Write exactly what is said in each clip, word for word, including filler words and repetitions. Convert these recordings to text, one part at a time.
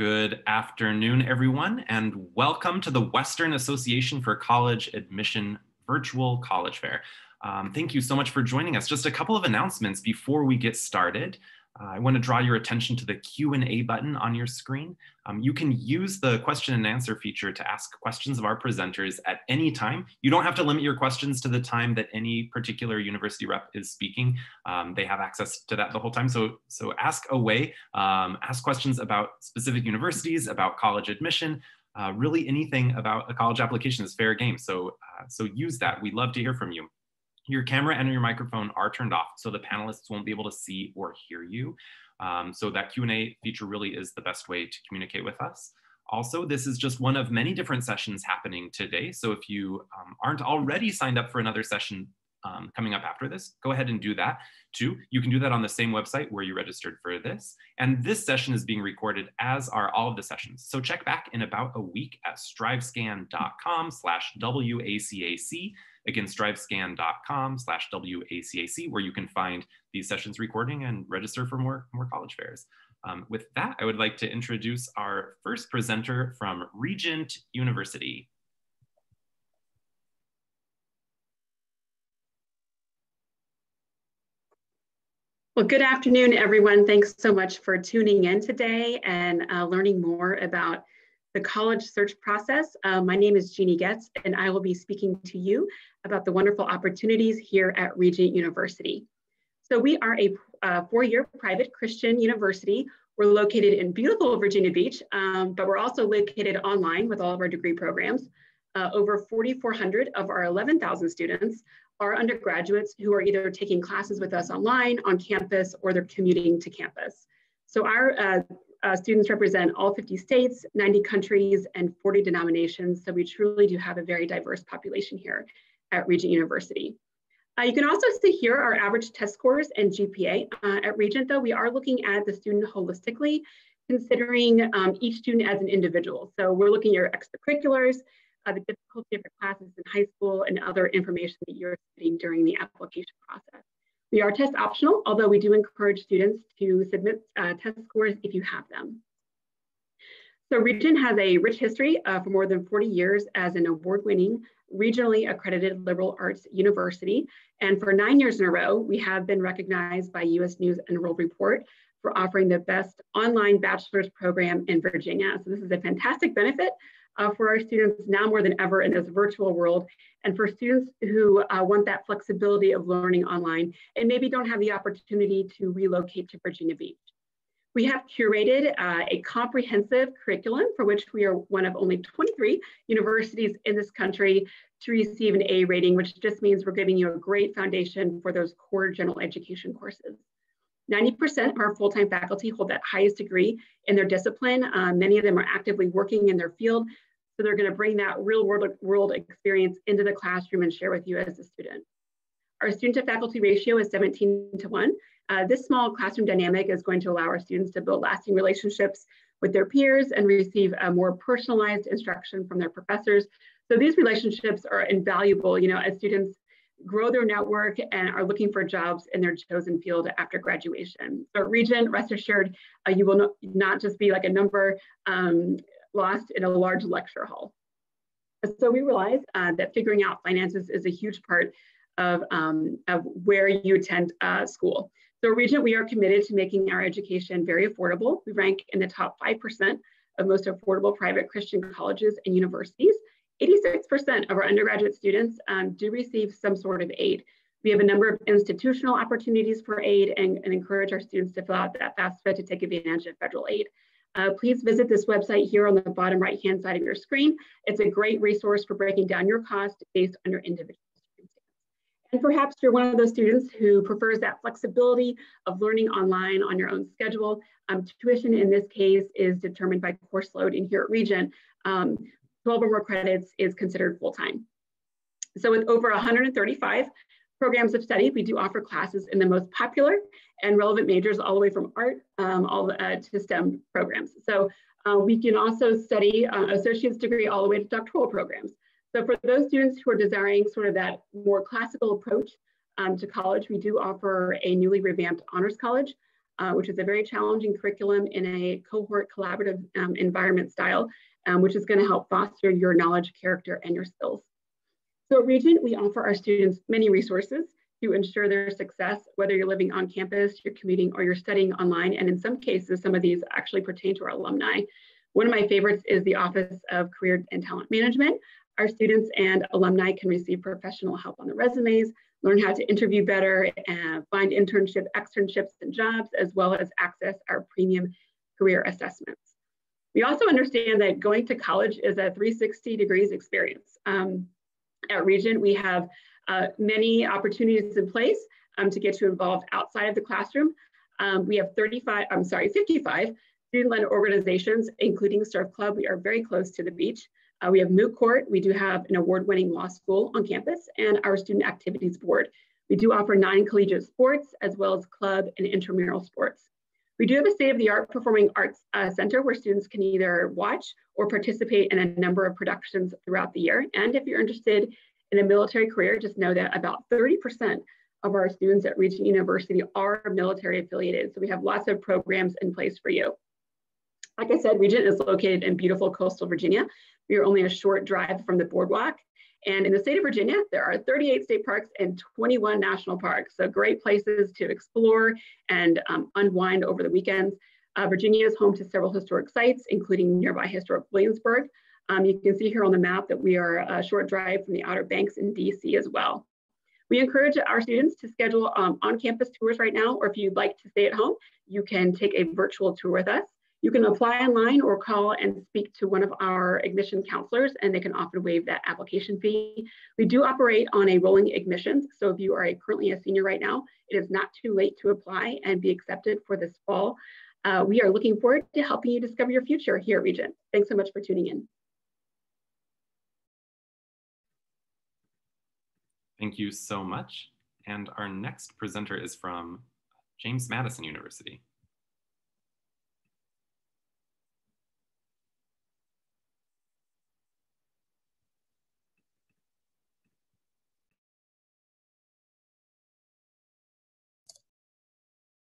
Good afternoon, everyone, and welcome to the Western Association for College Admission Virtual College Fair. Um, thank you so much for joining us. Just a couple of announcements before we get started. Uh, I want to draw your attention to the Q and A button on your screen. Um, you can use the question and answer feature to ask questions of our presenters at any time. You don't have to limit your questions to the time that any particular university rep is speaking. Um, they have access to that the whole time, so, so ask away. Um, ask questions about specific universities, about college admission, uh, really anything about a college application is fair game, so, uh, so use that. We'd love to hear from you. Your camera and your microphone are turned off, so the panelists won't be able to see or hear you. Um, so that Q and A feature really is the best way to communicate with us. Also, this is just one of many different sessions happening today. So if you um, aren't already signed up for another session um, coming up after this, go ahead and do that too. You can do that on the same website where you registered for this. And this session is being recorded, as are all of the sessions. So check back in about a week at strivescan dot com slash W A C A C. Again, strivescan dot com slash W A C A C, where you can find these sessions recording and register for more, more college fairs. Um, with that, I would like to introduce our first presenter from Regent University. Well, good afternoon, everyone. Thanks so much for tuning in today and uh, learning more about the college search process. Uh, my name is Jeannie Goetz, and I will be speaking to you about the wonderful opportunities here at Regent University. So we are a uh, four-year private Christian university. We're located in beautiful Virginia Beach, um, but we're also located online with all of our degree programs. Uh, over forty-four hundred of our eleven thousand students are undergraduates who are either taking classes with us online, on campus, or they're commuting to campus. So our uh, Uh, students represent all fifty states, ninety countries, and forty denominations, so we truly do have a very diverse population here at Regent University. Uh, you can also see here our average test scores and G P A. Uh, at Regent, though, we are looking at the student holistically, considering um, each student as an individual. So we're looking at your extracurriculars, uh, the difficulty of your classes in high school, and other information that you're submitting during the application process. We are test optional, although we do encourage students to submit uh, test scores if you have them. So Regent has a rich history uh, for more than forty years as an award-winning, regionally accredited liberal arts university. And for nine years in a row, we have been recognized by U S News and World Report for offering the best online bachelor's program in Virginia. So this is a fantastic benefit Uh, for our students now more than ever in this virtual world, and for students who uh, want that flexibility of learning online and maybe don't have the opportunity to relocate to Virginia Beach. We have curated uh, a comprehensive curriculum for which we are one of only twenty-three universities in this country to receive an A rating, which just means we're giving you a great foundation for those core general education courses. ninety percent of our full-time faculty hold that highest degree in their discipline. Um, many of them are actively working in their field, so they're going to bring that real world, world experience into the classroom and share with you as a student. Our student to faculty ratio is seventeen to one. Uh, this small classroom dynamic is going to allow our students to build lasting relationships with their peers and receive a more personalized instruction from their professors. So these relationships are invaluable, you know, as students grow their network and are looking for jobs in their chosen field after graduation. So at Regent, rest assured, uh, you will no, not just be like a number um, lost in a large lecture hall. So we realize uh, that figuring out finances is a huge part of, um, of where you attend uh, school. So at Regent, we are committed to making our education very affordable. We rank in the top five percent of most affordable private Christian colleges and universities. eighty-six percent of our undergraduate students um, do receive some sort of aid. We have a number of institutional opportunities for aid and, and encourage our students to fill out that FAFSA to take advantage of federal aid. Uh, please visit this website here on the bottom right-hand side of your screen. It's a great resource for breaking down your cost based on your individual students. And perhaps you're one of those students who prefers that flexibility of learning online on your own schedule. Um, tuition in this case is determined by course load, and here at Regent, um, twelve or more credits is considered full-time. So with over one hundred thirty-five programs of study, we do offer classes in the most popular and relevant majors, all the way from art um, all uh, to STEM programs. So uh, we can also study uh, associate's degree all the way to doctoral programs. So for those students who are desiring sort of that more classical approach um, to college, we do offer a newly revamped Honors College. uh, which is a very challenging curriculum in a cohort collaborative um, environment style, um, which is going to help foster your knowledge, character, and your skills. So at Regent, we offer our students many resources to ensure their success, whether you're living on campus, you're commuting, or you're studying online. And in some cases, some of these actually pertain to our alumni. One of my favorites is the Office of Career and Talent Management. Our students and alumni can receive professional help on their resumes, learn how to interview better, and find internships, externships, and jobs, as well as access our premium career assessments. We also understand that going to college is a three sixty degrees experience. Um, at Regent, we have uh, many opportunities in place um, to get you involved outside of the classroom. Um, we have thirty-five, I'm sorry, fifty-five student-led organizations, including Surf Club. We are very close to the beach. Uh, we have Moot Court. We do have an award-winning law school on campus, and our Student Activities Board. We do offer non-collegiate sports as well as club and intramural sports. We do have a state-of-the-art performing arts uh, center where students can either watch or participate in a number of productions throughout the year. And if you're interested in a military career, just know that about thirty percent of our students at Regent University are military affiliated. So we have lots of programs in place for you. Like I said, Regent is located in beautiful coastal Virginia. We are only a short drive from the boardwalk. And in the state of Virginia, there are thirty-eight state parks and twenty-one national parks. So great places to explore and um, unwind over the weekends. Uh, Virginia is home to several historic sites, including nearby historic Williamsburg. Um, you can see here on the map that we are a short drive from the Outer Banks in D C as well. We encourage our students to schedule um, on-campus tours right now, or if you'd like to stay at home, you can take a virtual tour with us. You can apply online or call and speak to one of our admission counselors, and they can often waive that application fee. We do operate on a rolling admissions, so if you are a, currently a senior right now, it is not too late to apply and be accepted for this fall. Uh, we are looking forward to helping you discover your future here at Regent. Thanks so much for tuning in. Thank you so much. And our next presenter is from James Madison University.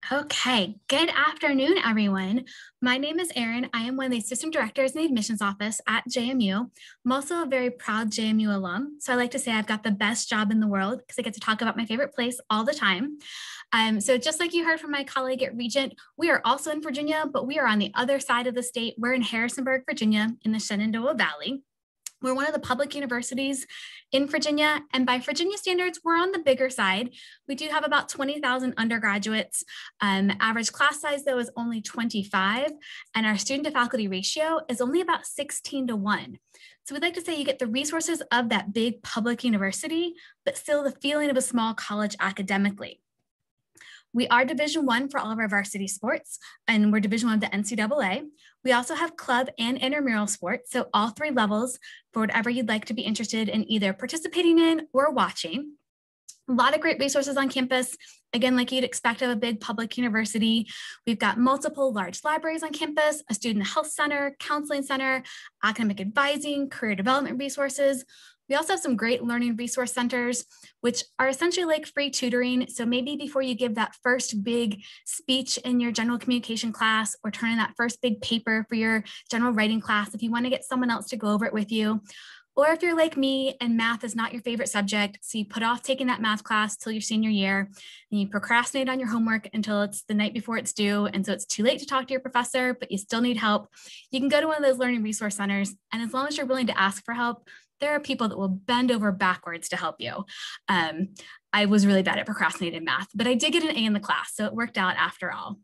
Okay, good afternoon, everyone. My name is Aaron. I am one of the assistant directors in the admissions office at J M U. I'm also a very proud J M U alum, so I like to say I've got the best job in the world because I get to talk about my favorite place all the time. Um, so just like you heard from my colleague at Regent, we are also in Virginia, but we are on the other side of the state. We're in Harrisonburg, Virginia, in the Shenandoah Valley. We're one of the public universities in Virginia, and by Virginia standards, we're on the bigger side. We do have about twenty thousand undergraduates. Um, average class size, though, is only twenty-five, and our student-to-faculty ratio is only about sixteen to one. So we'd like to say you get the resources of that big public university, but still the feeling of a small college academically. We are Division I for all of our varsity sports, and we're Division I of the N C double A. We also have club and intramural sports, so all three levels for whatever you'd like to be interested in either participating in or watching. A lot of great resources on campus. Again, like you'd expect of a big public university, we've got multiple large libraries on campus, a student health center, counseling center, academic advising, career development resources. We also have some great learning resource centers, which are essentially like free tutoring. So maybe before you give that first big speech in your general communication class or turn in that first big paper for your general writing class, if you want to get someone else to go over it with you, or if you're like me and math is not your favorite subject, so you put off taking that math class till your senior year and you procrastinate on your homework until it's the night before it's due. And so it's too late to talk to your professor, but you still need help. You can go to one of those learning resource centers. And as long as you're willing to ask for help, there are people that will bend over backwards to help you. Um, I was really bad at procrastinating math, but I did get an A in the class, so it worked out after all.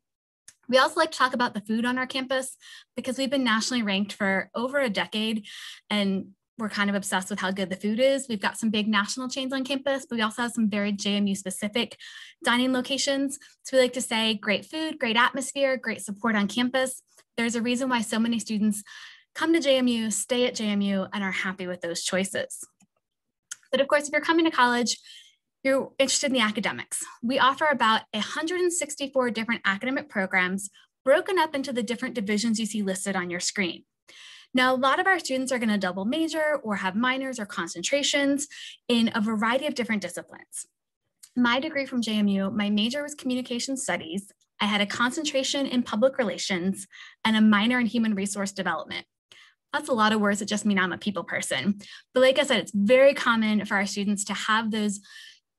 We also like to talk about the food on our campus because we've been nationally ranked for over a decade, and we're kind of obsessed with how good the food is. We've got some big national chains on campus, but we also have some very J M U-specific dining locations. So we like to say great food, great atmosphere, great support on campus. There's a reason why so many students come to J M U, stay at J M U, and are happy with those choices. But of course, if you're coming to college, you're interested in the academics. We offer about one hundred sixty-four different academic programs broken up into the different divisions you see listed on your screen. Now, a lot of our students are going to double major or have minors or concentrations in a variety of different disciplines. My degree from J M U, my major was communication studies. I had a concentration in public relations and a minor in human resource development. That's a lot of words that just mean I'm a people person. But like I said, it's very common for our students to have those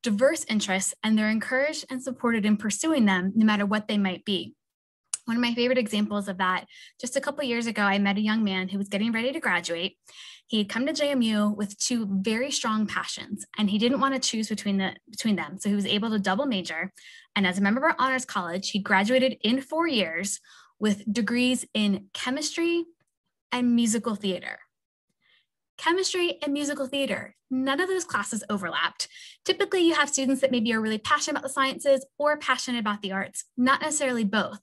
diverse interests, and they're encouraged and supported in pursuing them, no matter what they might be. One of my favorite examples of that, just a couple of years ago, I met a young man who was getting ready to graduate. He had come to J M U with two very strong passions, and he didn't want to choose between, the, between them. So he was able to double major. And as a member of our Honors College, he graduated in four years with degrees in chemistry and musical theater. Chemistry and musical theater, none of those classes overlapped. Typically, you have students that maybe are really passionate about the sciences or passionate about the arts, not necessarily both.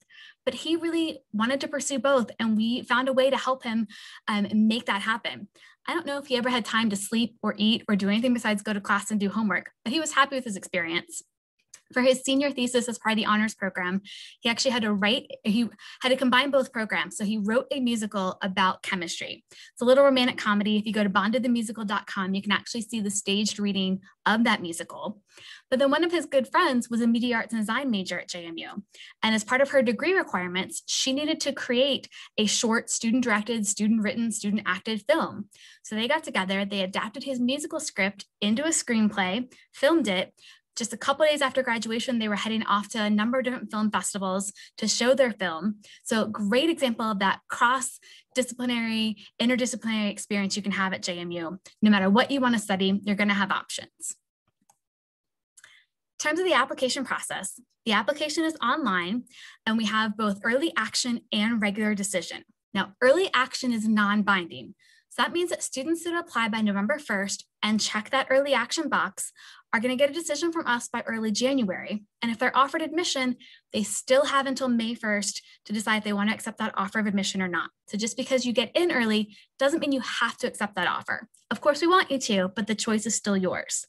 But he really wanted to pursue both, and we found a way to help him um, make that happen. I don't know if he ever had time to sleep or eat or do anything besides go to class and do homework, but he was happy with his experience. For his senior thesis as part of the honors program, he actually had to write, he had to combine both programs. So he wrote a musical about chemistry. It's a little romantic comedy. If you go to bonded the musical dot com, you can actually see the staged reading of that musical. But then one of his good friends was a media arts and design major at J M U. And as part of her degree requirements, she needed to create a short student-directed, student-written, student-acted film. So they got together, they adapted his musical script into a screenplay, filmed it. Just a couple days after graduation, they were heading off to a number of different film festivals to show their film. So great example of that cross-disciplinary, interdisciplinary experience you can have at J M U. No matter what you want to study, you're going to have options. In terms of the application process, the application is online, and we have both early action and regular decision. Now, early action is non-binding. So that means that students that apply by November first and check that early action box are going to get a decision from us by early January. And if they're offered admission, they still have until May first to decide if they want to accept that offer of admission or not. So just because you get in early doesn't mean you have to accept that offer. Of course, we want you to, but the choice is still yours.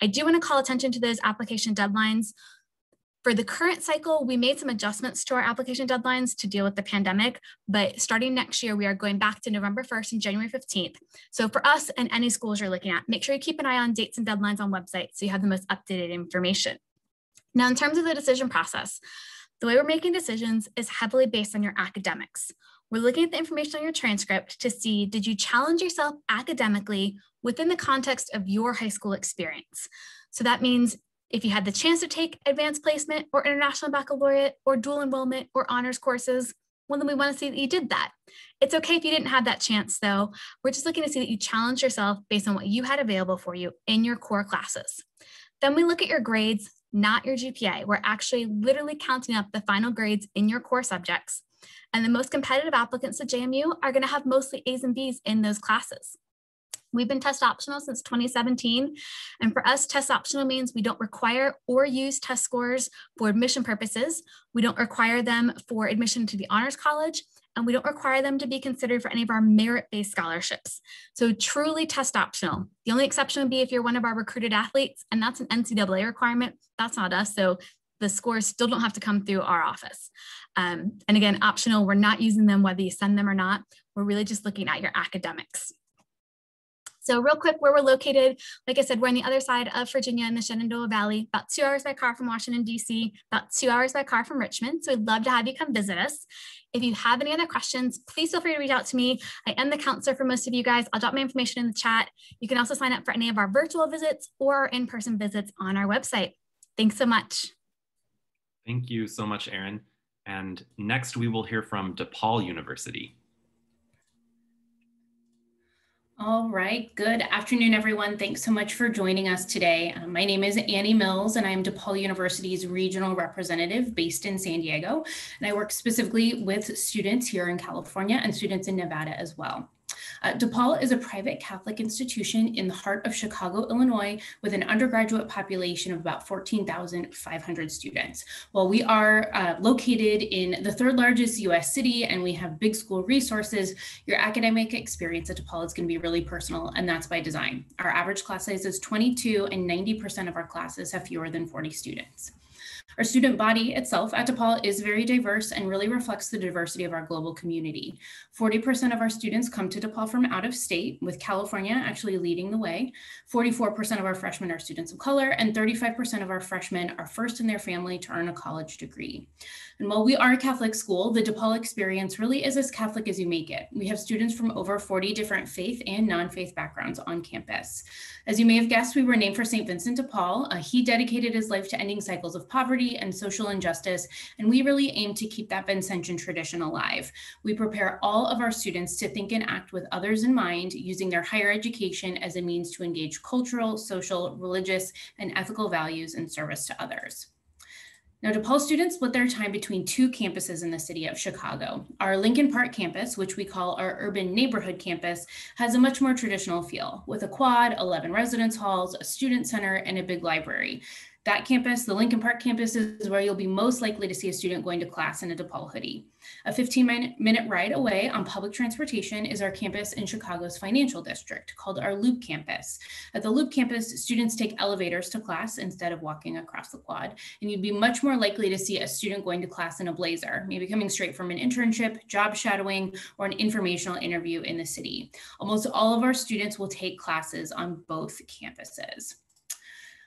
I do want to call attention to those application deadlines. For the current cycle, we made some adjustments to our application deadlines to deal with the pandemic, but starting next year, we are going back to November first and January fifteenth. So for us and any schools you're looking at, make sure you keep an eye on dates and deadlines on websites so you have the most updated information. Now, in terms of the decision process, the way we're making decisions is heavily based on your academics. We're looking at the information on your transcript to see, did you challenge yourself academically within the context of your high school experience? So that means if you had the chance to take advanced placement or international baccalaureate or dual enrollment or honors courses, well, then we want to see that you did that. It's okay if you didn't have that chance, though. We're just looking to see that you challenge yourself based on what you had available for you in your core classes. Then we look at your grades, not your G P A. We're actually literally counting up the final grades in your core subjects. And the most competitive applicants at J M U are going to have mostly A's and B's in those classes. We've been test optional since twenty seventeen. And for us, test optional means we don't require or use test scores for admission purposes. We don't require them for admission to the Honors College, and we don't require them to be considered for any of our merit-based scholarships. So truly test optional. The only exception would be if you're one of our recruited athletes, and that's an N C double A requirement. That's not us. So the scores still don't have to come through our office. Um, and again, optional, we're not using them whether you send them or not. We're really just looking at your academics. So real quick, where we're located, like I said, we're on the other side of Virginia in the Shenandoah Valley, about two hours by car from Washington, D C, about two hours by car from Richmond. So we'd love to have you come visit us. If you have any other questions, please feel free to reach out to me. I am the counselor for most of you guys. I'll drop my information in the chat. You can also sign up for any of our virtual visits or our in-person visits on our website. Thanks so much. Thank you so much, Aaron. And next we will hear from DePaul University. All right, good afternoon, everyone. Thanks so much for joining us today. Um, my name is Annie Mills, and I'm DePaul University's regional representative based in San Diego. And I work specifically with students here in California and students in Nevada as well. Uh, DePaul is a private Catholic institution in the heart of Chicago, Illinois, with an undergraduate population of about fourteen thousand five hundred students. While we are uh, located in the third largest U S city and we have big school resources, your academic experience at DePaul is going to be really personal, and that's by design. Our average class size is twenty-two, and ninety percent of our classes have fewer than forty students. Our student body itself at DePaul is very diverse and really reflects the diversity of our global community. forty percent of our students come to DePaul from out of state, with California actually leading the way. forty-four percent of our freshmen are students of color, and thirty-five percent of our freshmen are first in their family to earn a college degree. And while we are a Catholic school, the DePaul experience really is as Catholic as you make it. We have students from over forty different faith and non-faith backgrounds on campus. As you may have guessed, we were named for Saint Vincent DePaul. Uh, he dedicated his life to ending cycles of poverty and social injustice, and we really aim to keep that Vincentian tradition alive. We prepare all of our students to think and act with others in mind, using their higher education as a means to engage cultural, social, religious, and ethical values in service to others. Now, DePaul students split their time between two campuses in the city of Chicago. Our Lincoln Park campus, which we call our urban neighborhood campus, has a much more traditional feel, with a quad, eleven residence halls, a student center, and a big library. That campus, the Lincoln Park campus, is where you'll be most likely to see a student going to class in a DePaul hoodie. A fifteen minute ride away on public transportation is our campus in Chicago's financial district, called our Loop campus. At the Loop campus, students take elevators to class instead of walking across the quad, and you'd be much more likely to see a student going to class in a blazer, maybe coming straight from an internship, job shadowing, or an informational interview in the city. Almost all of our students will take classes on both campuses.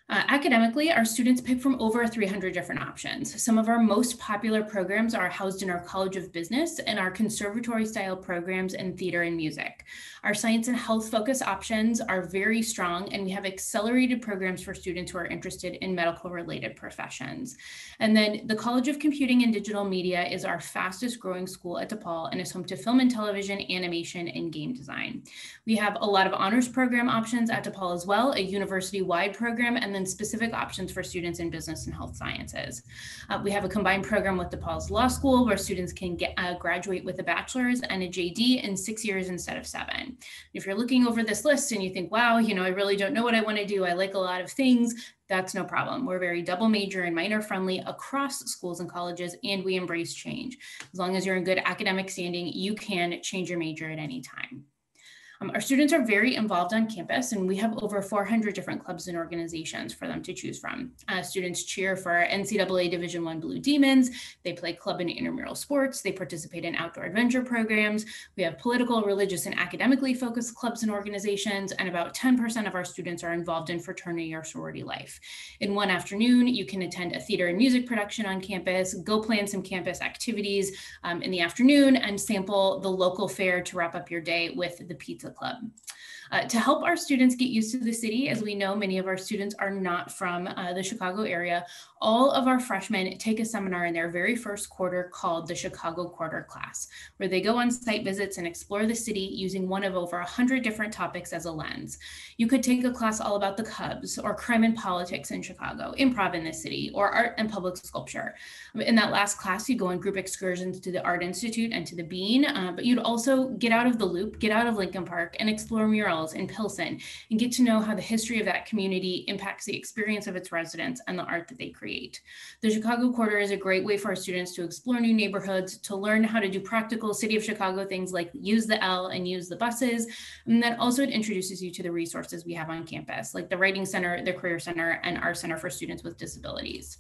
Uh, academically, our students pick from over three hundred different options. Some of our most popular programs are housed in our College of Business and our conservatory-style programs in theater and music. Our science and health focus options are very strong, and we have accelerated programs for students who are interested in medical-related professions. And then the College of Computing and Digital Media is our fastest-growing school at DePaul and is home to film and television, animation, and game design. We have a lot of honors program options at DePaul as well, a university-wide program, and and specific options for students in business and health sciences. Uh, we have a combined program with DePaul's Law School where students can get, uh, graduate with a bachelor's and a J D in six years instead of seven. If you're looking over this list and you think, wow, you know, I really don't know what I want to do, I like a lot of things, that's no problem. We're very double major and minor friendly across schools and colleges, and we embrace change. As long as you're in good academic standing, you can change your major at any time. Um, our students are very involved on campus, and we have over four hundred different clubs and organizations for them to choose from. Uh, students cheer for N C double A Division one Blue Demons, they play club and intramural sports, they participate in outdoor adventure programs. We have political, religious, and academically focused clubs and organizations, and about ten percent of our students are involved in fraternity or sorority life. In one afternoon, you can attend a theater and music production on campus, go plan some campus activities um, in the afternoon, and sample the local fare to wrap up your day with the pizza club. Uh, to help our students get used to the city, as we know many of our students are not from uh, the Chicago area, all of our freshmen take a seminar in their very first quarter called the Chicago Quarter class, where they go on site visits and explore the city using one of over one hundred different topics as a lens. You could take a class all about the Cubs, or crime and politics in Chicago, improv in the city, or art and public sculpture. In that last class, you go on group excursions to the Art Institute and to the Bean, uh, but you'd also get out of the Loop, get out of Lincoln Park, and explore murals in Pilsen, and get to know how the history of that community impacts the experience of its residents and the art that they create. The Chicago Quarter is a great way for our students to explore new neighborhoods, to learn how to do practical City of Chicago things like use the L and use the buses, and then also it introduces you to the resources we have on campus, like the Writing Center, the Career Center, and our Center for Students with Disabilities.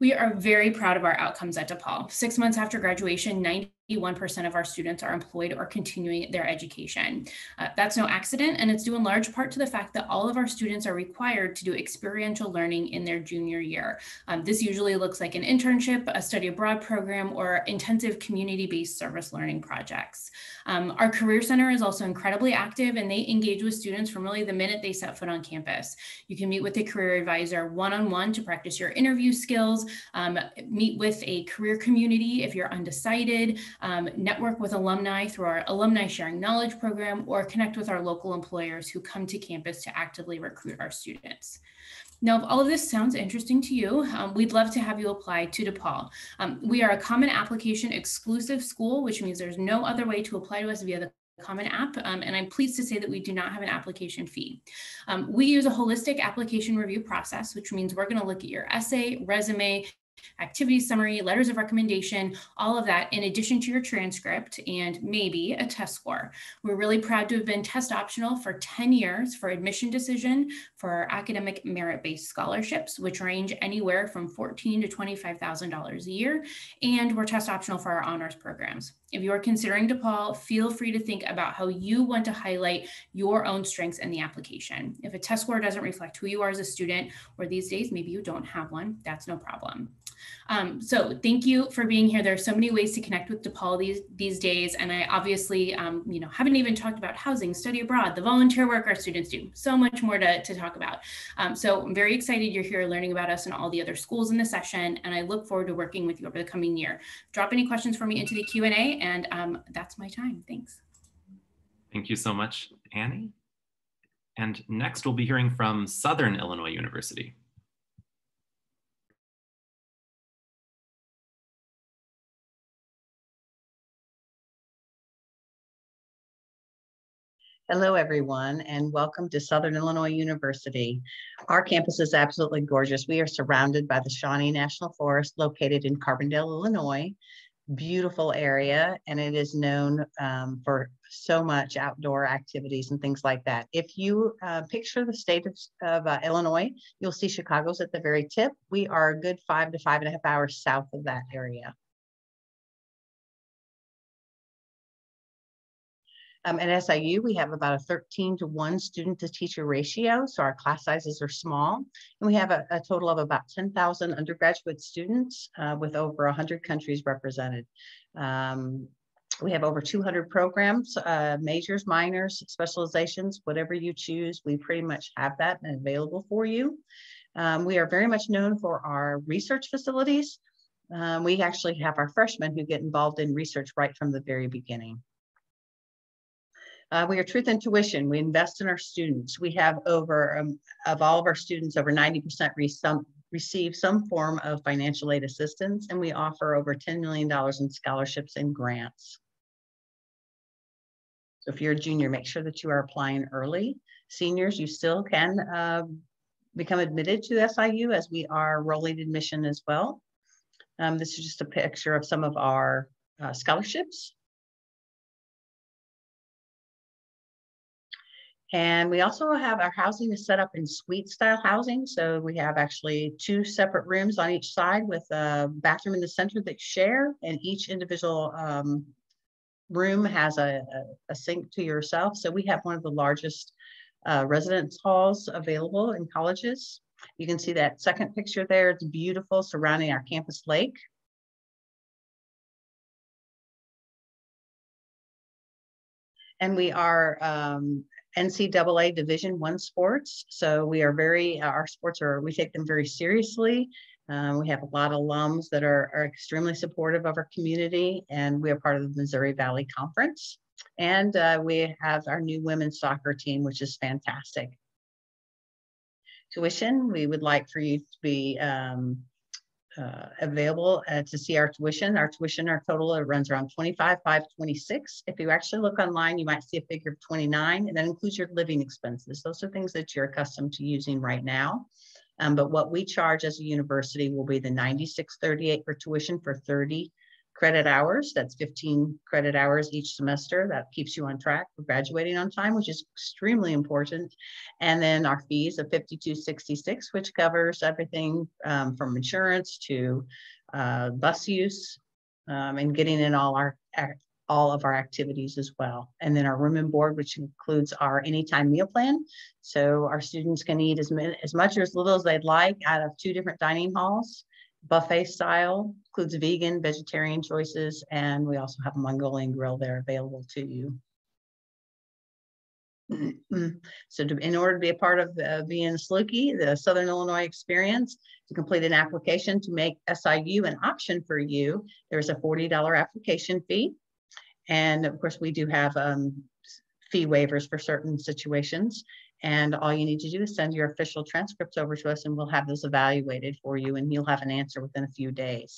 We are very proud of our outcomes at DePaul. Six months after graduation, ninety-one percent of our students are employed or continuing their education. Uh, that's no accident, and it's due in large part to the fact that all of our students are required to do experiential learning in their junior year. Um, this usually looks like an internship, a study abroad program, or intensive community-based service learning projects. Um, our Career Center is also incredibly active, and they engage with students from really the minute they set foot on campus. You can meet with a career advisor one-on-one to practice your interview skills, um, meet with a career community if you're undecided, Um, network with alumni through our Alumni Sharing Knowledge Program, or connect with our local employers who come to campus to actively recruit our students. Now, if all of this sounds interesting to you, um, we'd love to have you apply to DePaul. Um, we are a common application exclusive school, which means there's no other way to apply to us via the Common App, um, and I'm pleased to say that we do not have an application fee. Um, we use a holistic application review process, which means we're going to look at your essay, resume, activity summary, letters of recommendation, all of that, in addition to your transcript and maybe a test score. We're really proud to have been test optional for ten years for admission decision for our academic merit-based scholarships, which range anywhere from fourteen thousand to twenty-five thousand dollars a year, and we're test optional for our honors programs. If you are considering DePaul, feel free to think about how you want to highlight your own strengths in the application. If a test score doesn't reflect who you are as a student, or these days, maybe you don't have one, that's no problem. Um, so thank you for being here. There are so many ways to connect with DePaul these, these days. And I obviously, um, you know, haven't even talked about housing, study abroad, the volunteer work our students do, so much more to, to talk about. Um, so I'm very excited you're here learning about us and all the other schools in the session. And I look forward to working with you over the coming year. Drop any questions for me into the Q and A, and um, that's my time. Thanks. Thank you so much, Annie. And next we'll be hearing from Southern Illinois University. Hello, everyone, and welcome to Southern Illinois University. Our campus is absolutely gorgeous. We are surrounded by the Shawnee National Forest, located in Carbondale, Illinois. Beautiful area, and it is known um, for so much outdoor activities and things like that. If you uh, picture the state of, of uh, Illinois, you'll see Chicago's at the very tip. We are a good five to five and a half hours south of that area. Um, at S I U, we have about a thirteen to one student to teacher ratio, so our class sizes are small. And we have a, a total of about ten thousand undergraduate students uh, with over one hundred countries represented. Um, we have over two hundred programs, uh, majors, minors, specializations, whatever you choose, we pretty much have that and available for you. Um, we are very much known for our research facilities. Um, we actually have our freshmen who get involved in research right from the very beginning. Uh, we are Truth and Tuition. We invest in our students. We have over, um, of all of our students, over ninety percent re some, receive some form of financial aid assistance, and we offer over ten million dollars in scholarships and grants. So if you're a junior, make sure that you are applying early. Seniors, you still can uh, become admitted to S I U, as we are rolling admission as well. Um, this is just a picture of some of our uh, scholarships. And we also have our housing is set up in suite style housing. So we have actually two separate rooms on each side with a bathroom in the center that share, and each individual um, room has a, a sink to yourself. So we have one of the largest uh, residence halls available in colleges. You can see that second picture there. It's beautiful, surrounding our campus lake. And we are, um, N C double A Division I sports. So we are very, our sports are, we take them very seriously. Um, we have a lot of alums that are, are extremely supportive of our community, and we are part of the Missouri Valley Conference. And uh, we have our new women's soccer team, which is fantastic. Tuition, we would like for you to be um, Uh, available uh, to see our tuition. Our tuition, our total, it runs around twenty-five, five, twenty-six. If you actually look online, you might see a figure of twenty-nine, and that includes your living expenses. Those are things that you're accustomed to using right now. Um, but what we charge as a university will be the ninety-six thirty-eight for tuition for thirty credit hours. That's fifteen credit hours each semester. That keeps you on track for graduating on time, which is extremely important. And then our fees of fifty-two sixty-six, which covers everything um, from insurance to uh, bus use um, and getting in all our all of our activities as well. And then our room and board, which includes our anytime meal plan. So our students can eat as, as much or as little as they'd like out of two different dining halls. Buffet style, includes vegan, vegetarian choices, and we also have a Mongolian grill there available to you. So to, in order to be a part of uh, being Saluki, the Southern Illinois experience, to complete an application to make S I U an option for you, there's a forty dollar application fee. And of course, we do have um, fee waivers for certain situations. And all you need to do is send your official transcripts over to us, and we'll have those evaluated for you, and you'll have an answer within a few days.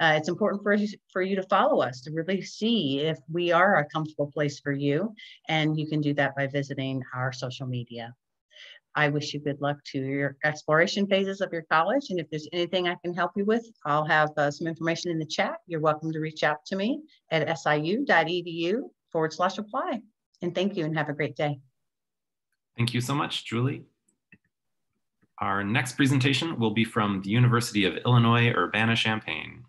Uh, it's important for, for you to follow us to really see if we are a comfortable place for you, and you can do that by visiting our social media. I wish you good luck to your exploration phases of your college, and if there's anything I can help you with, I'll have uh, some information in the chat. You're welcome to reach out to me at siu.edu forward slash apply. And thank you, and have a great day. Thank you so much, Julie. Our next presentation will be from the University of Illinois Urbana-Champaign.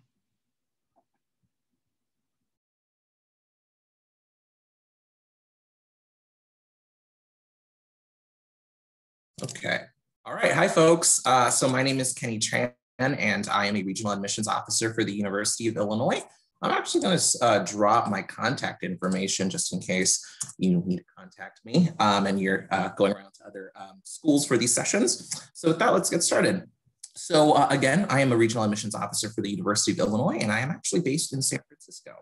Okay. All right. Hi, folks. Uh, so my name is Kenny Tran, and I am a regional admissions officer for the University of Illinois. I'm actually going to uh, drop my contact information just in case you need to contact me um, and you're uh, going around to other um, schools for these sessions. So with that, let's get started. So uh, again, I am a regional admissions officer for the University of Illinois, and I am actually based in San Francisco.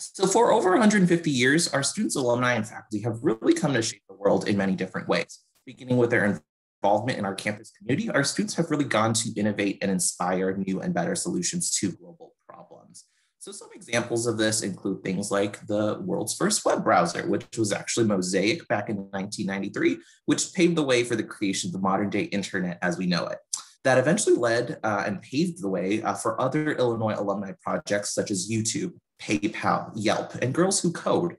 So for over one hundred fifty years, our students, alumni, and faculty have really come to shape the world in many different ways. Beginning with their involvement in our campus community, our students have really gone to innovate and inspire new and better solutions to global problems. So some examples of this include things like the world's first web browser, which was actually Mosaic back in nineteen ninety-three, which paved the way for the creation of the modern day internet as we know it. That eventually led uh, and paved the way uh, for other Illinois alumni projects such as YouTube, PayPal, Yelp, and Girls Who Code.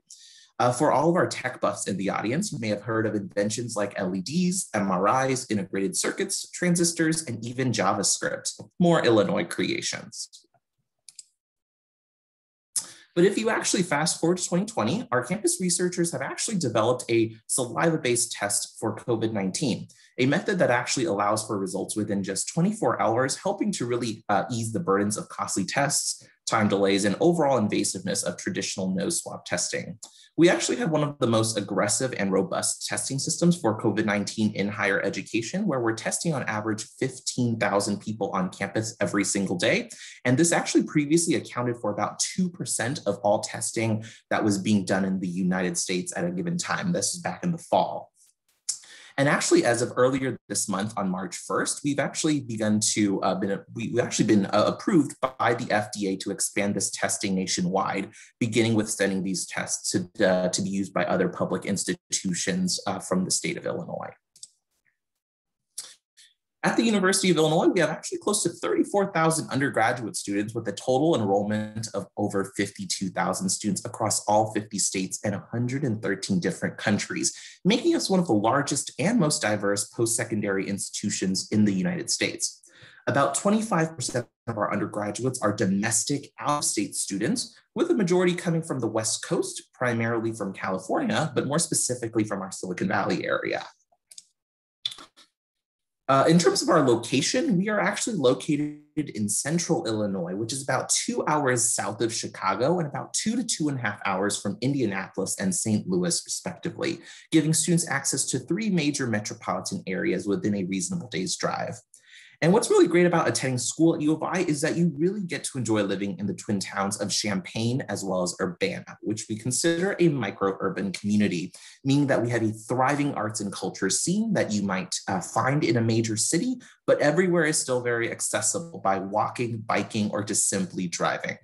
Uh, for all of our tech buffs in the audience, you may have heard of inventions like L E Ds, M R Is, integrated circuits, transistors, and even JavaScript, more Illinois creations. But if you actually fast forward to twenty twenty, our campus researchers have actually developed a saliva-based test for COVID nineteen, a method that actually allows for results within just twenty-four hours, helping to really uh, ease the burdens of costly tests, time delays, and overall invasiveness of traditional nose swab testing. We actually have one of the most aggressive and robust testing systems for COVID nineteen in higher education, where we're testing on average fifteen thousand people on campus every single day. And this actually previously accounted for about two percent of all testing that was being done in the United States at a given time. This is back in the fall. And actually, as of earlier this month on March first, we've actually begun to uh, been we've actually been uh, approved by the F D A to expand this testing nationwide, beginning with sending these tests to uh, to be used by other public institutions uh, from the state of Illinois. At the University of Illinois, we have actually close to thirty-four thousand undergraduate students with a total enrollment of over fifty-two thousand students across all fifty states and one hundred thirteen different countries, making us one of the largest and most diverse post-secondary institutions in the United States. About twenty-five percent of our undergraduates are domestic out-of-state students, with a majority coming from the West Coast, primarily from California, but more specifically from our Silicon Valley area. Uh, in terms of our location, we are actually located in central Illinois, which is about two hours south of Chicago and about two to two and a half hours from Indianapolis and Saint Louis, respectively, giving students access to three major metropolitan areas within a reasonable day's drive. And what's really great about attending school at U of I is that you really get to enjoy living in the twin towns of Champaign as well as Urbana, which we consider a micro-urban community, meaning that we have a thriving arts and culture scene that you might uh, find in a major city, but everywhere is still very accessible by walking, biking, or just simply driving.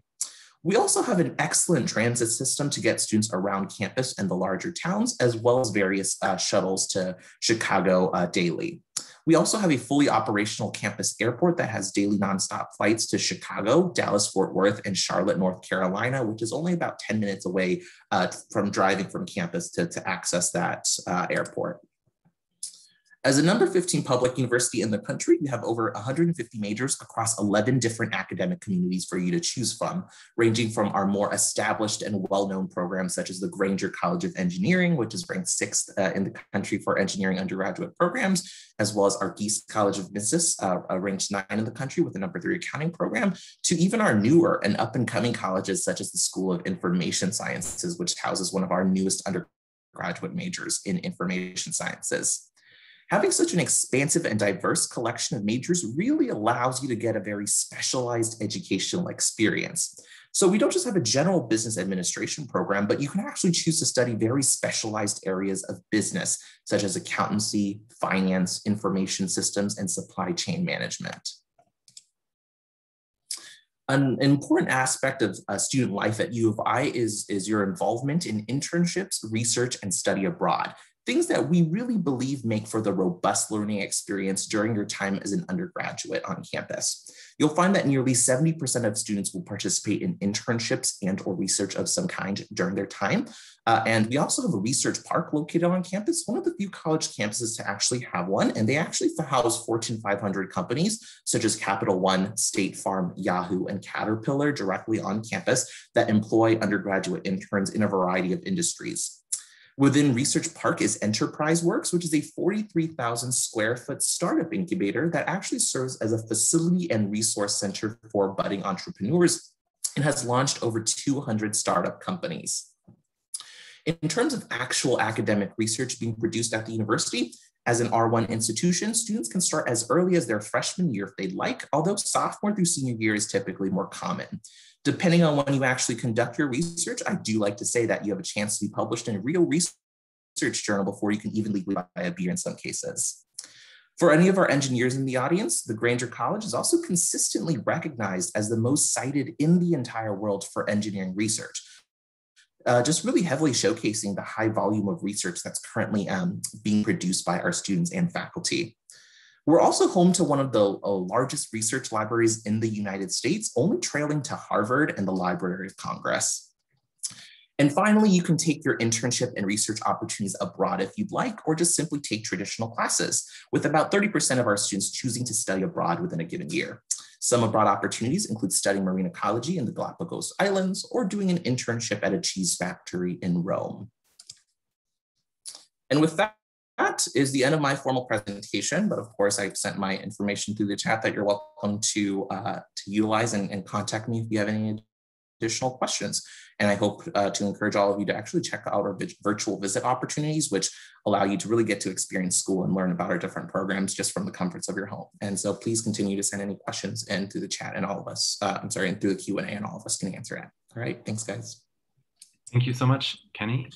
We also have an excellent transit system to get students around campus and the larger towns, as well as various uh, shuttles to Chicago uh, daily. We also have a fully operational campus airport that has daily nonstop flights to Chicago, Dallas, Fort Worth, and Charlotte, North Carolina, which is only about ten minutes away uh, from driving from campus to, to access that uh, airport. As a number fifteen public university in the country, we have over one hundred fifty majors across eleven different academic communities for you to choose from, ranging from our more established and well-known programs such as the Granger College of Engineering, which is ranked sixth uh, in the country for engineering undergraduate programs, as well as our Geese College of Business, uh, ranked nine in the country with a number three accounting program, to even our newer and up-and-coming colleges such as the School of Information Sciences, which houses one of our newest undergraduate majors in information sciences. Having such an expansive and diverse collection of majors really allows you to get a very specialized educational experience. So we don't just have a general business administration program, but you can actually choose to study very specialized areas of business, such as accountancy, finance, information systems, and supply chain management. An important aspect of uh, student life at U of I is, is your involvement in internships, research, and study abroad. Things that we really believe make for the robust learning experience during your time as an undergraduate on campus. You'll find that nearly seventy percent of students will participate in internships and or research of some kind during their time. Uh, and we also have a research park located on campus, one of the few college campuses to actually have one. And they actually house Fortune five hundred companies such as Capital One, State Farm, Yahoo, and Caterpillar directly on campus that employ undergraduate interns in a variety of industries. Within Research Park is Enterprise Works, which is a forty-three thousand square foot startup incubator that actually serves as a facility and resource center for budding entrepreneurs and has launched over two hundred startup companies. In terms of actual academic research being produced at the university, as an R one institution, students can start as early as their freshman year if they'd like, although sophomore through senior year is typically more common. Depending on when you actually conduct your research, I do like to say that you have a chance to be published in a real research journal before you can even legally buy a beer in some cases. For any of our engineers in the audience, the Granger College is also consistently recognized as the most cited in the entire world for engineering research. Uh, just really heavily showcasing the high volume of research that's currently um, being produced by our students and faculty. We're also home to one of the uh, largest research libraries in the United States, only trailing to Harvard and the Library of Congress. And finally, you can take your internship and research opportunities abroad if you'd like, or just simply take traditional classes, with about thirty percent of our students choosing to study abroad within a given year. Some abroad opportunities include studying marine ecology in the Galapagos Islands or doing an internship at a cheese factory in Rome. And with that, that is the end of my formal presentation, but of course I've sent my information through the chat that you're welcome to, uh, to utilize and, and contact me if you have any additional questions. And I hope uh, to encourage all of you to actually check out our virtual visit opportunities, which allow you to really get to experience school and learn about our different programs just from the comforts of your home. And so please continue to send any questions in through the chat and all of us, uh, I'm sorry, and through the Q and A and all of us can answer it. All right, thanks guys. Thank you so much, Kenny.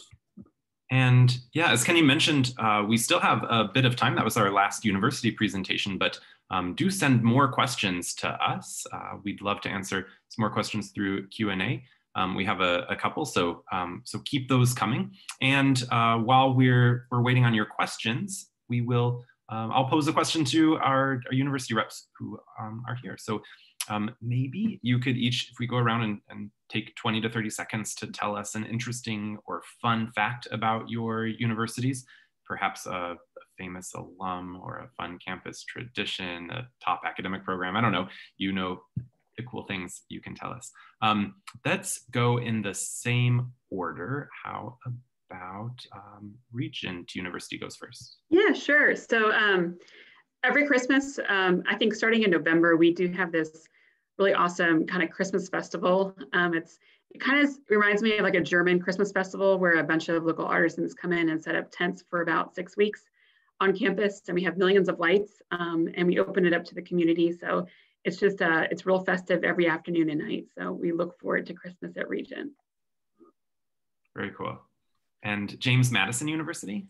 And yeah, as Kenny mentioned, uh, we still have a bit of time. That was our last university presentation, but um, do send more questions to us. Uh, we'd love to answer some more questions through Q and A. Um, we have a, a couple, so, um, so keep those coming. And uh, while we're, we're waiting on your questions, we will, um, I'll pose a question to our, our university reps who um, are here. So um, maybe you could each, if we go around and, and take twenty to thirty seconds to tell us an interesting or fun fact about your universities, perhaps a, a famous alum or a fun campus tradition, a top academic program, I don't know, you know, the cool things you can tell us. Um, let's go in the same order. How about um, Regent University goes first? Yeah, sure. So um, every Christmas, um, I think starting in November, we do have this really awesome kind of Christmas festival. Um, it's it kind of reminds me of like a German Christmas festival where a bunch of local artisans come in and set up tents for about six weeks on campus, and we have millions of lights, um, and we open it up to the community. So it's just, uh, it's real festive every afternoon and night. So we look forward to Christmas at Regent. Very cool. And James Madison University?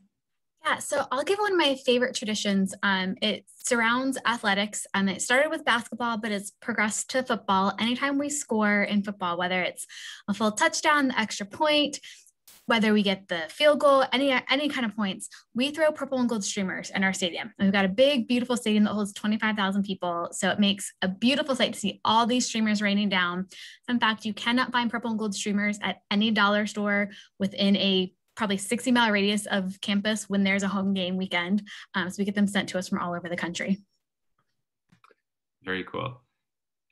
Yeah, so I'll give one of my favorite traditions. Um, it surrounds athletics. Um, it started with basketball, but it's progressed to football. Anytime we score in football, whether it's a full touchdown, the extra point, whether we get the field goal, any any kind of points, we throw purple and gold streamers in our stadium. And we've got a big, beautiful stadium that holds twenty-five thousand people. So it makes a beautiful sight to see all these streamers raining down. In fact, you cannot find purple and gold streamers at any dollar store within a probably sixty mile radius of campus when there's a home game weekend. Um, so we get them sent to us from all over the country. Very cool.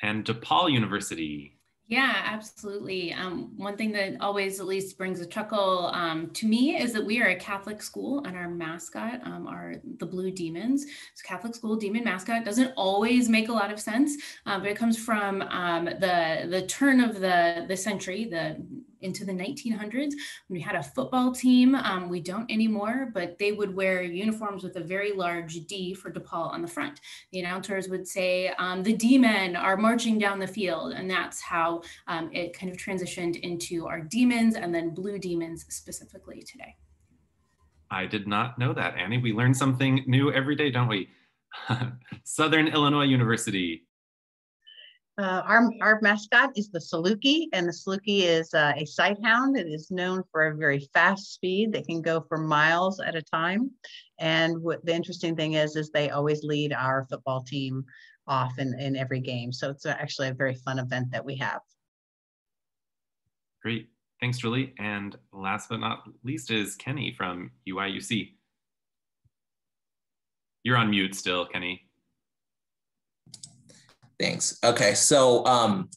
And DePaul University. Yeah, absolutely. Um, one thing that always at least brings a chuckle um, to me is that we are a Catholic school and our mascot um, are the Blue Demons. So Catholic school demon mascot doesn't always make a lot of sense, uh, but it comes from um, the, the turn of the, the century, the into the nineteen hundreds. We had a football team. Um, we don't anymore, but they would wear uniforms with a very large D for DePaul on the front. The announcers would say, um, the D-men are marching down the field. And that's how um, it kind of transitioned into our Demons and then Blue Demons specifically today. I did not know that, Annie. We learn something new every day, don't we? Southern Illinois University. Uh, our, our mascot is the Saluki, and the Saluki is uh, a sight hound. It is known for a very fast speed that can go for miles at a time. And what the interesting thing is, is they always lead our football team off in, in every game. So it's actually a very fun event that we have. Great, thanks Julie. And last but not least is Kenny from U I U C. You're on mute still, Kenny. Thanks. Okay, so um,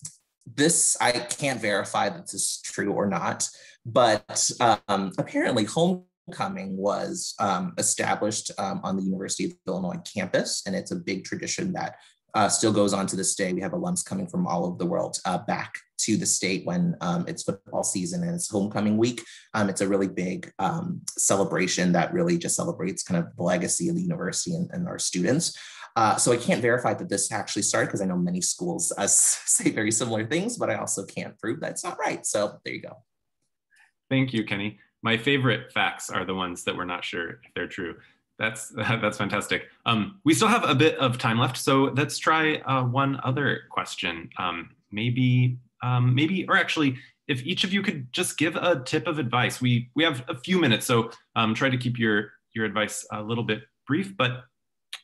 this, I can't verify that this is true or not, but um, apparently home homecoming was um, established um, on the University of Illinois campus, and it's a big tradition that uh, still goes on to this day. We have alums coming from all over the world uh, back to the state when um, it's football season and it's homecoming week. Um, it's a really big um, celebration that really just celebrates kind of the legacy of the university and, and our students. Uh, so I can't verify that this actually started, because I know many schools uh, say very similar things, but I also can't prove that it's not right. So there you go. Thank you, Kenny. My favorite facts are the ones that we're not sure if they're true. That's, that's fantastic. Um, we still have a bit of time left, so let's try uh, one other question. Um, maybe, um, maybe, or actually, if each of you could just give a tip of advice. We, we have a few minutes, so um, try to keep your, your advice a little bit brief, but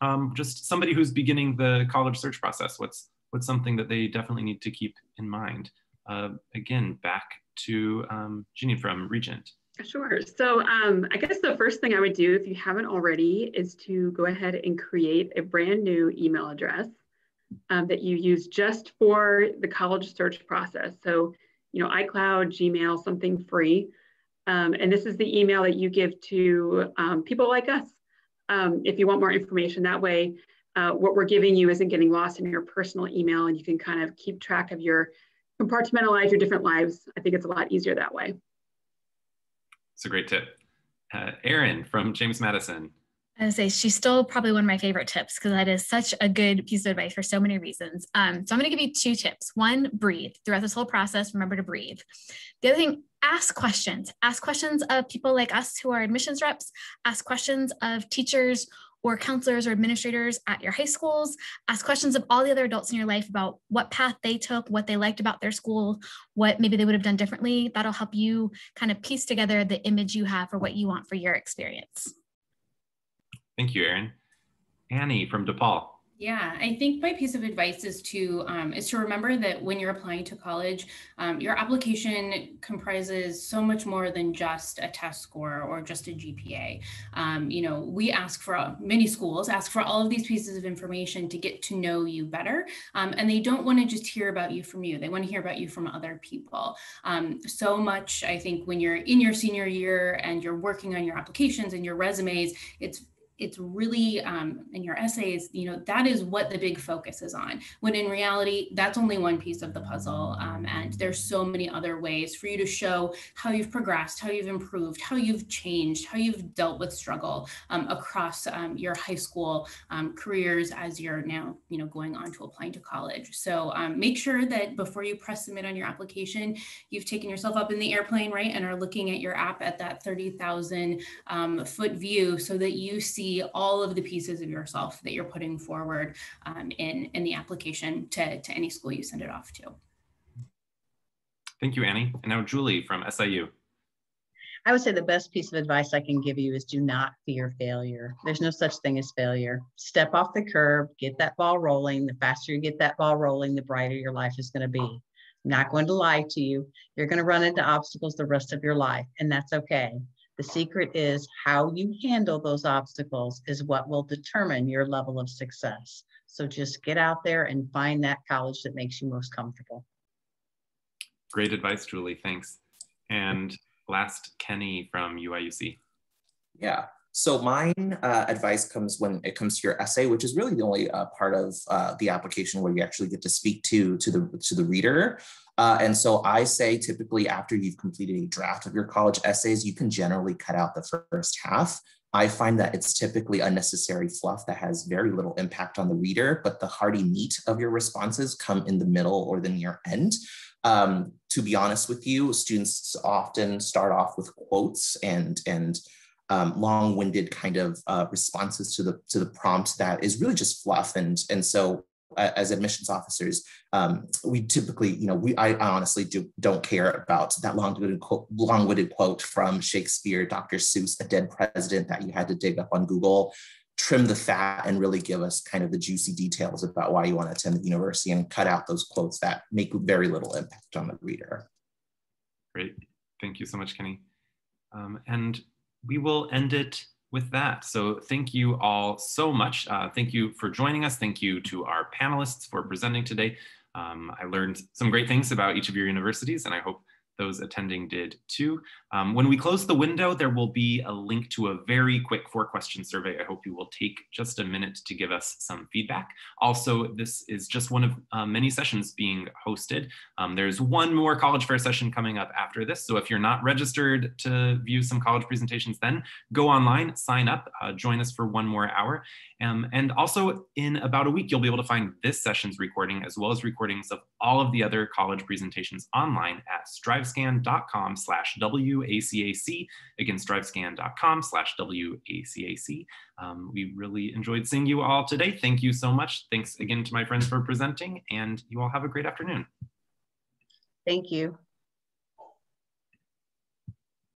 um, just somebody who's beginning the college search process, what's, what's something that they definitely need to keep in mind? Uh, again, back to um, Jeannie from Regent. Sure. So um, I guess the first thing I would do, if you haven't already, is to go ahead and create a brand new email address um, that you use just for the college search process. So, you know, iCloud, Gmail, something free. Um, and this is the email that you give to um, people like us. Um, if you want more information that way, uh, what we're giving you isn't getting lost in your personal email, and you can kind of keep track of your, compartmentalize your different lives. I think it's a lot easier that way. It's a great tip. Uh, Aaron from James Madison. I would say she's still probably one of my favorite tips, because that is such a good piece of advice for so many reasons. Um, so I'm going to give you two tips. One, breathe. Throughout this whole process, remember to breathe. The other thing, ask questions. Ask questions of people like us who are admissions reps. Ask questions of teachers or counselors or administrators at your high schools. Ask questions of all the other adults in your life about what path they took, what they liked about their school, what maybe they would have done differently. That'll help you kind of piece together the image you have for what you want for your experience. Thank you, Aaron. Annie from DePaul. Yeah, I think my piece of advice is to um, is to remember that when you're applying to college, um, your application comprises so much more than just a test score or just a G P A. Um, you know, we ask for, many schools ask for all of these pieces of information to get to know you better, um, and they don't want to just hear about you from you. They want to hear about you from other people. Um, so much, I think, when you're in your senior year and you're working on your applications and your resumes, it's It's really, um, in your essays, you know, that is what the big focus is on, when in reality, that's only one piece of the puzzle. Um, and there's so many other ways for you to show how you've progressed, how you've improved, how you've changed, how you've dealt with struggle um, across um, your high school um, careers as you're now, you know, going on to applying to college. So um, make sure that before you press submit on your application, you've taken yourself up in the airplane, right, and are looking at your app at that thirty thousand um, foot view, so that you see all of the pieces of yourself that you're putting forward um, in, in the application to, to any school you send it off to. Thank you, Annie. And now Julie from S I U. I would say the best piece of advice I can give you is do not fear failure. There's no such thing as failure. Step off the curb, get that ball rolling. The faster you get that ball rolling, the brighter your life is going to be. I'm not going to lie to you. You're going to run into obstacles the rest of your life, and that's okay. The secret is how you handle those obstacles is what will determine your level of success. So just get out there and find that college that makes you most comfortable. Great advice, Julie. Thanks. And last, Kenny from U I U C. Yeah. So mine uh, advice comes when it comes to your essay, which is really the only uh, part of uh, the application where you actually get to speak to, to, the, to the reader. Uh, and so I say typically after you've completed a draft of your college essays, you can generally cut out the first half. I find that it's typically unnecessary fluff that has very little impact on the reader, but the hearty meat of your responses come in the middle or the near end. Um, to be honest with you, students often start off with quotes and, and um, long-winded kind of uh, responses to the, to the prompt that is really just fluff. And, and so as admissions officers, um, we typically, you know, we I, I honestly do, don't care about that long-winded quote, long-winded quote from Shakespeare, Doctor Seuss, a dead president that you had to dig up on Google. Trim the fat and really give us kind of the juicy details about why you want to attend the university, and cut out those quotes that make very little impact on the reader. Great. Thank you so much, Kenny. Um, and we will end it with that. So thank you all so much. Uh, thank you for joining us. Thank you to our panelists for presenting today. Um, I learned some great things about each of your universities, and I hope those attending did too. Um, when we close the window, there will be a link to a very quick four question survey. I hope you will take just a minute to give us some feedback. Also, this is just one of uh, many sessions being hosted. Um, there's one more College Fair session coming up after this. So if you're not registered to view some college presentations, then go online, sign up, uh, join us for one more hour. Um, and also in about a week, you'll be able to find this session's recording as well as recordings of all of the other college presentations online at strive scan dot com slash W A C A C. Again, strive scan dot com slash W A C A C. Um, we really enjoyed seeing you all today. Thank you so much. Thanks again to my friends for presenting, and you all have a great afternoon. Thank you.